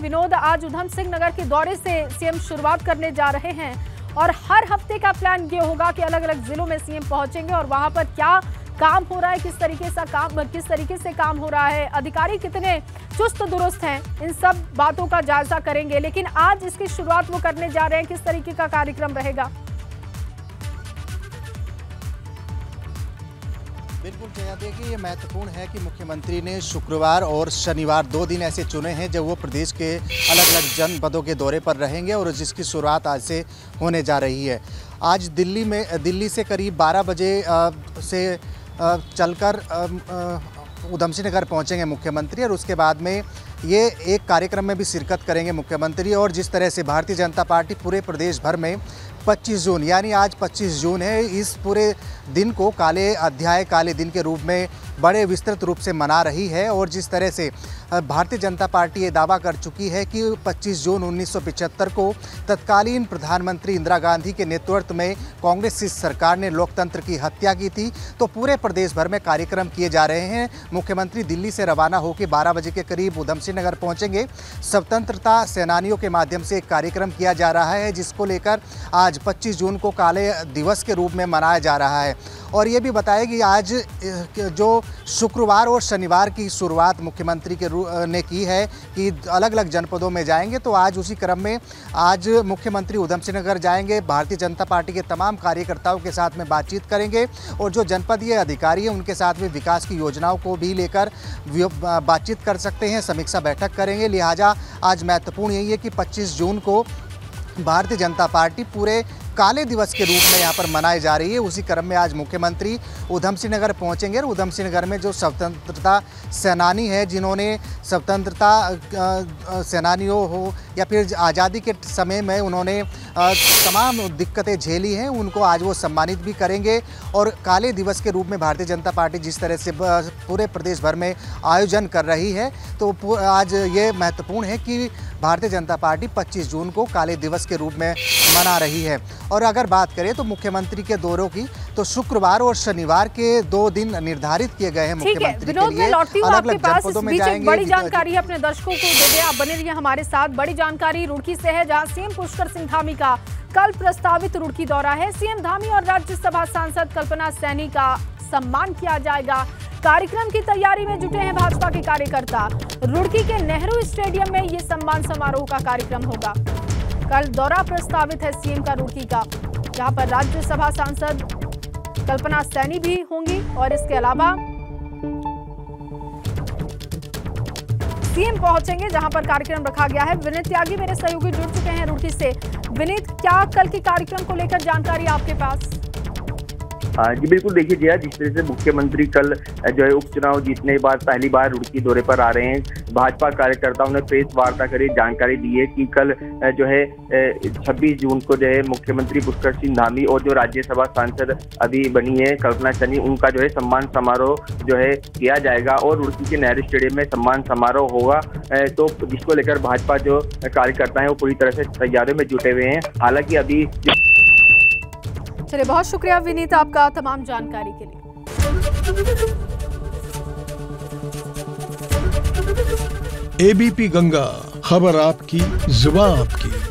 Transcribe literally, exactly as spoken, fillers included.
विनोद आज उधम सिंह नगर के दौरे से सीएम शुरुआत करने जा रहे हैं और हर हफ्ते का प्लान ये होगा कि अलग अलग जिलों में सीएम पहुंचेंगे और वहां पर क्या काम हो रहा है, किस तरीके से काम किस तरीके से काम हो रहा है, अधिकारी कितने चुस्त दुरुस्त हैं, इन सब बातों का जायजा करेंगे। लेकिन आज इसकी शुरुआत वो करने जा रहे हैं, किस तरीके का कार्यक्रम रहेगा। बिल्कुल कह देखिए, ये महत्वपूर्ण है कि मुख्यमंत्री ने शुक्रवार और शनिवार दो दिन ऐसे चुने हैं जब वो प्रदेश के अलग अलग जनपदों के दौरे पर रहेंगे और जिसकी शुरुआत आज से होने जा रही है। आज दिल्ली में दिल्ली से करीब बारह बजे से चलकर उधम सिंह नगर पहुँचेंगे मुख्यमंत्री और उसके बाद में ये एक कार्यक्रम में भी शिरकत करेंगे मुख्यमंत्री। और जिस तरह से भारतीय जनता पार्टी पूरे प्रदेश भर में पच्चीस जून यानी आज पच्चीस जून है, इस पूरे दिन को काले अध्याय काले दिन के रूप में बड़े विस्तृत रूप से मना रही है। और जिस तरह से भारतीय जनता पार्टी ये दावा कर चुकी है कि पच्चीस जून उन्नीस सौ पिचहत्तर को तत्कालीन प्रधानमंत्री इंदिरा गांधी के नेतृत्व में कांग्रेस की सरकार ने लोकतंत्र की हत्या की थी, तो पूरे प्रदेश भर में कार्यक्रम किए जा रहे हैं। मुख्यमंत्री दिल्ली से रवाना होकर बारह बजे के करीब उधम सिंह नगर पहुँचेंगे। स्वतंत्रता सेनानियों के माध्यम से एक कार्यक्रम किया जा रहा है जिसको लेकर आज पच्चीस जून को काले दिवस के रूप में मनाया जा रहा है। और ये भी बताया कि आज जो शुक्रवार और शनिवार की शुरुआत मुख्यमंत्री के ने की है कि अलग अलग जनपदों में जाएंगे, तो आज उसी क्रम में आज मुख्यमंत्री उधम सिंह नगर जाएंगे, भारतीय जनता पार्टी के तमाम कार्यकर्ताओं के साथ में बातचीत करेंगे और जो जनपदीय अधिकारी हैं उनके साथ में विकास की योजनाओं को भी लेकर बातचीत कर सकते हैं, समीक्षा बैठक करेंगे। लिहाजा आज महत्वपूर्ण यही है कि पच्चीस जून को भारतीय जनता पार्टी पूरे काले दिवस के रूप में यहाँ पर मनाई जा रही है। उसी क्रम में आज मुख्यमंत्री उधम सिंह नगर पहुँचेंगे और उधम सिंह नगर में जो स्वतंत्रता सेनानी है, जिन्होंने स्वतंत्रता सेनानियों हो या फिर आज़ादी के समय में उन्होंने तमाम दिक्कतें झेली हैं, उनको आज वो सम्मानित भी करेंगे। और काले दिवस के रूप में भारतीय जनता पार्टी जिस तरह से पूरे प्रदेश भर में आयोजन कर रही है, तो आज ये महत्वपूर्ण है कि भारतीय जनता पार्टी पच्चीस जून को काले दिवस के रूप में मना रही है। और अगर बात करें तो मुख्यमंत्री के दौरों की, तो शुक्रवार और शनिवार के दो दिन निर्धारित किए गए हैं मुख्यमंत्री के लिए। आपके पास इस बीच एक बड़ी जानकारी है, अपने दर्शकों को दे दें, आप बने रहिए हमारे साथ। बड़ी जानकारी रुड़की से है जहां सीएम पुष्कर सिंह धामी का कल प्रस्तावित रुड़की दौरा है। सीएम धामी और राज्यसभा सांसद कल्पना सैनी का सम्मान किया जाएगा। कार्यक्रम की तैयारी में जुटे हैं भाजपा के कार्यकर्ता। रुड़की के नेहरू स्टेडियम में ये सम्मान समारोह का कार्यक्रम होगा। कल दौरा प्रस्तावित है सीएम का रुड़की का, जहां पर राज्यसभा सांसद कल्पना सैनी भी होंगी और इसके अलावा सीएम पहुंचेंगे जहां पर कार्यक्रम रखा गया है। विनीत त्यागी मेरे सहयोगी जुड़ चुके हैं रुड़की से। विनीत, क्या कल के कार्यक्रम को लेकर जानकारी आपके पास? जी बिल्कुल, देखिए जया, जिस तरह से मुख्यमंत्री कल जो है उपचुनाव जीतने के बाद पहली बार रुड़की दौरे पर आ रहे हैं, भाजपा कार्यकर्ताओं ने प्रेस वार्ता कर जानकारी दी है कि कल जो है छब्बीस जून को जो है मुख्यमंत्री पुष्कर सिंह धामी और जो राज्यसभा सांसद अभी बनी है कल्पना सैनी, उनका जो है सम्मान समारोह जो है किया जाएगा और रुड़की के नेहरू स्टेडियम में सम्मान समारोह होगा। तो जिसको लेकर भाजपा जो कार्यकर्ता है वो पूरी तरह से तैयारियों में जुटे हुए हैं। हालांकि अभी चलिए, बहुत शुक्रिया विनीत आपका तमाम जानकारी के लिए। एबीपी गंगा, खबर आपकी, जुबान आपकी।